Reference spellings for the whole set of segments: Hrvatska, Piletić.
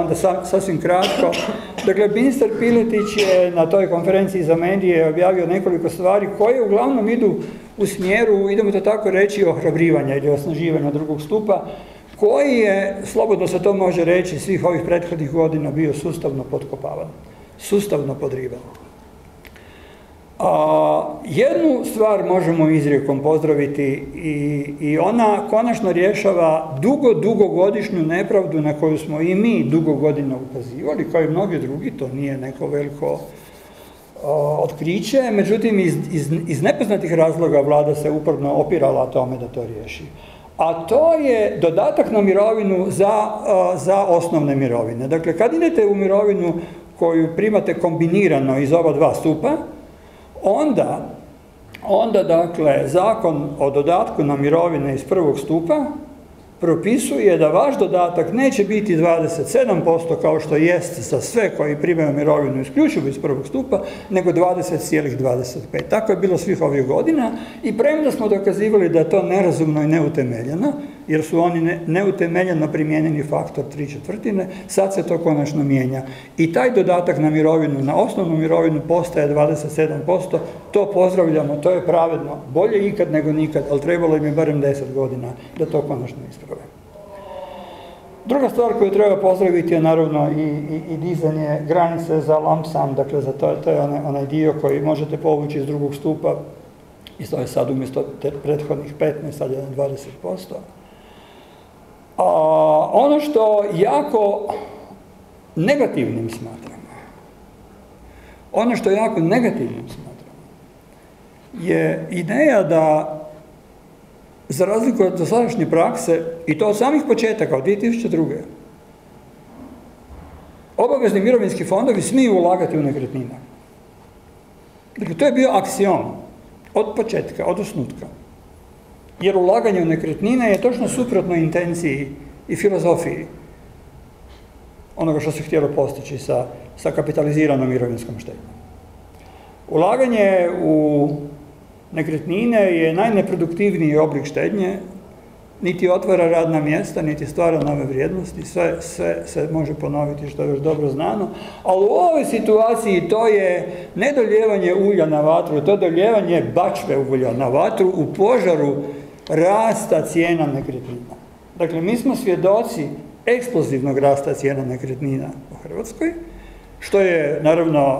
Onda sasvim kratko, dakle ministar Piletić je na toj konferenciji za medije objavio nekoliko stvari koje uglavnom idu u smjeru, idemo to tako reći, ohrabrivanja ili osnaživanja drugog stupa, koji je, slobodno se to može reći, svih ovih prethodnih godina bio sustavno potkopavan, sustavno podrivan. Jednu stvar možemo izrijekom pozdraviti i ona konačno rješava dugogodišnju nepravdu na koju smo i mi dugo godina ukazivali, kao i mnogi drugi, to nije neko veliko otkriće, međutim iz nepoznatih razloga vlada se uporno opirala tome da to riješi. A to je dodatak na mirovinu za osnovne mirovine. Dakle, kad idete u mirovinu koju primate kombinirano iz oba dva stupa, onda dakle, zakon o dodatku na mirovine iz prvog stupa propisuje da vaš dodatak neće biti 27% kao što jeste za sve koji primaju mirovinu isključivo iz prvog stupa, nego 20,25. Tako je bilo svih ovih godina i premda smo dokazivali da je to nerazumno i neutemeljeno, jer su oni neutemeljeno primijenjeni faktor 3/4, sad se to konačno mijenja. I taj dodatak na mirovinu, na osnovnu mirovinu postaje 27%, to pozdravljamo, to je pravedno, bolje ikad nego nikad, ali trebalo im je barem 10 godina da to konačno isprave. Druga stvar koju treba pozdraviti je naravno i dizanje granice za lump sum, dakle za to je onaj dio koji možete povući iz drugog stupa, i to je sad umjesto prethodnih 15, sad je 20%. Ono što jako negativnim smatram, je ideja da, za razliku od dosadašnje prakse, i to od samih početaka, od 2002. obavezni mirovinski fondovi smiju ulagati u nekretnine. Dakle, to je bio aksiom od početka, od osnutka. Jer ulaganje u nekretnine je točno suprotno intenciji i filozofiji onoga što se htjelo postići sa kapitaliziranom mirovinskom štednjom. Ulaganje u nekretnine je najneproduktivniji oblik štednje, niti otvara radna mjesta, niti stvara nove vrijednosti, sve se može ponoviti što je još dobro znano, ali u ovoj situaciji to je ne doljevanje ulja na vatru, to je doljevanje bačve ulja na vatru u požaru rasta cijena nekretnina. Dakle, mi smo svjedoci eksplozivnog rasta cijena nekretnina u Hrvatskoj, što je naravno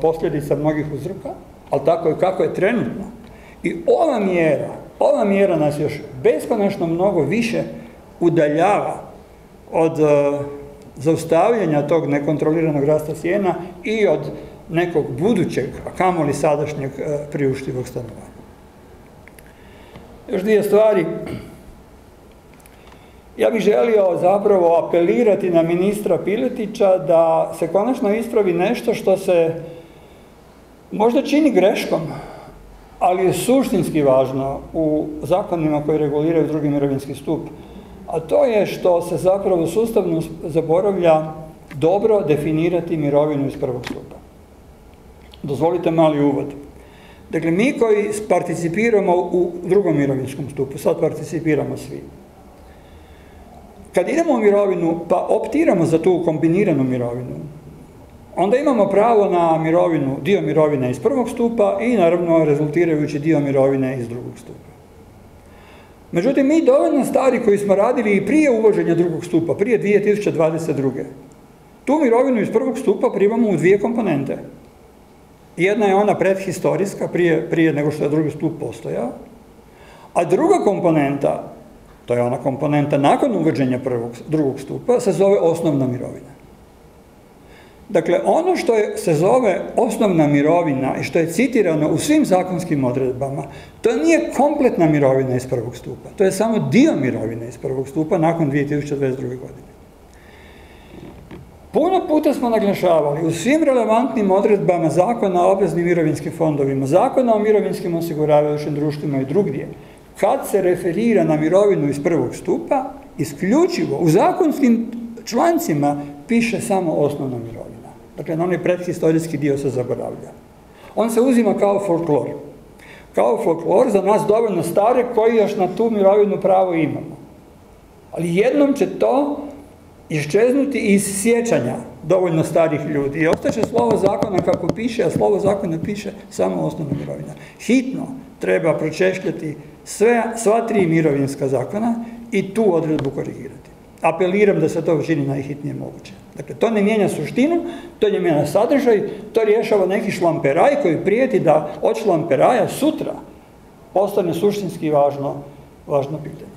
posljedica mnogih uzroka, ali tako je kako je trenutno. I ova mjera nas još beskonačno mnogo više udaljava od zaustavljanja tog nekontroliranog rasta cijena i od nekog budućeg, a kamoli sadašnjeg priuštivog stanovanja. Još dvije stvari. Ja bih želio zapravo apelirati na ministra Piletića da se konačno ispravi nešto što se možda čini greškom, ali je suštinski važno u zakonima koji reguliraju drugi mirovinski stup, a to je što se zapravo sustavno zaboravlja dobro definirati mirovinu iz prvog stupa. Dozvolite mali uvod. Dakle, mi koji participiramo u drugom mirovinskom stupu, sad participiramo svi. Kad idemo u mirovinu, pa optiramo za tu kombiniranu mirovinu, onda imamo pravo na mirovinu, dio mirovine iz prvog stupa i naravno rezultirajući dio mirovine iz drugog stupa. Međutim, mi dovoljno stari koji smo radili i prije uvođenja drugog stupa, prije 2022. Tu mirovinu iz prvog stupa primamo u dvije komponente. Jedna je ona predhistorijska, prije nego što je drugi stup postojao, a druga komponenta, to je ona komponenta nakon uvođenja drugog stupa, se zove osnovna mirovina. Dakle, ono što se zove osnovna mirovina i što je citirano u svim zakonskim odredbama, to nije kompletna mirovina iz prvog stupa. To je samo dio mirovine iz prvog stupa nakon 2022. godine. Puno puta smo naglašavali u svim relevantnim odredbama zakona o obveznim mirovinskim fondovima, zakona o mirovinskim osiguravajućim društvima i drugdje, kad se referira na mirovinu iz prvog stupa, isključivo u zakonskim člancima piše samo osnovna mirovina. Dakle, na onaj prethistorijski dio se zaboravlja. On se uzima kao folklor. Kao folklor za nas dovoljno stare koji još na tu mirovinu pravo imamo. Ali jednom će to iščeznuti iz sjećanja dovoljno starih ljudi i ostaće slovo zakona kako piše, a slovo zakona piše samo osnovna mirovina. Hitno treba pročešljati sva tri mirovinska zakona i tu odredbu korigirati. Apeliram da se to učini najhitnije moguće. Dakle, to ne mijenja suštinu, to ne mijenja sadržaj, to rješava neki šlamperaj koji prijeti da od šlamperaja sutra postane suštinski važno pitanje.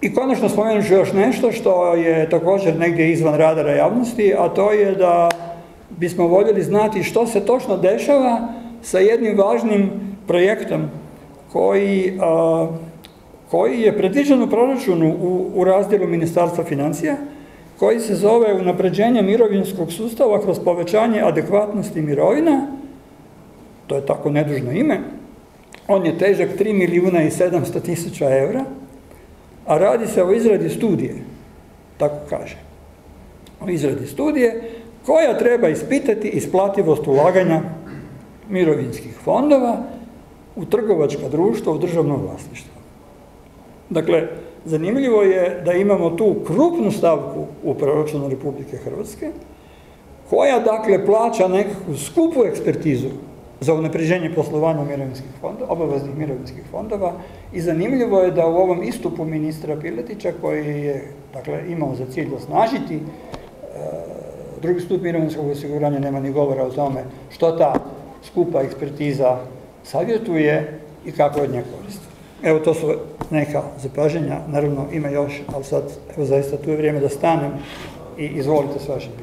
I konačno spomenut ću još nešto što je također negdje izvan radara javnosti, a to je da bismo voljeli znati što se točno dešava sa jednim važnim projektom koji je predviđen u proračunu u razdjelu Ministarstva financija, koji se zove unapređenje mirovinskog sustava kroz povećanje adekvatnosti mirovina, to je tako nedužno ime, on je težak 3.700.000 evra, a radi se o izradi studije, tako kaže. O izradi studije koja treba ispitati isplativost ulaganja mirovinskih fondova u trgovačka društva u državnom vlasništvu. Dakle, zanimljivo je da imamo tu krupnu stavku u proračunu Republike Hrvatske, koja dakle plaća nekakvu skupu ekspertizu za unapređenje poslovanja obaveznih mirovinskih fondova i zanimljivo je da u ovom istupu ministra Piletića, koji je imao za cilj osnažiti drugi stup mirovinskog osiguranja, nema ni govora o tome što ta skupa ekspertiza savjetuje i kako od nje koristi. Evo, to su neka zapažanja, naravno ima još, ali sad zaista tu je vrijeme da stanem i izvolite s vašim pitanjem.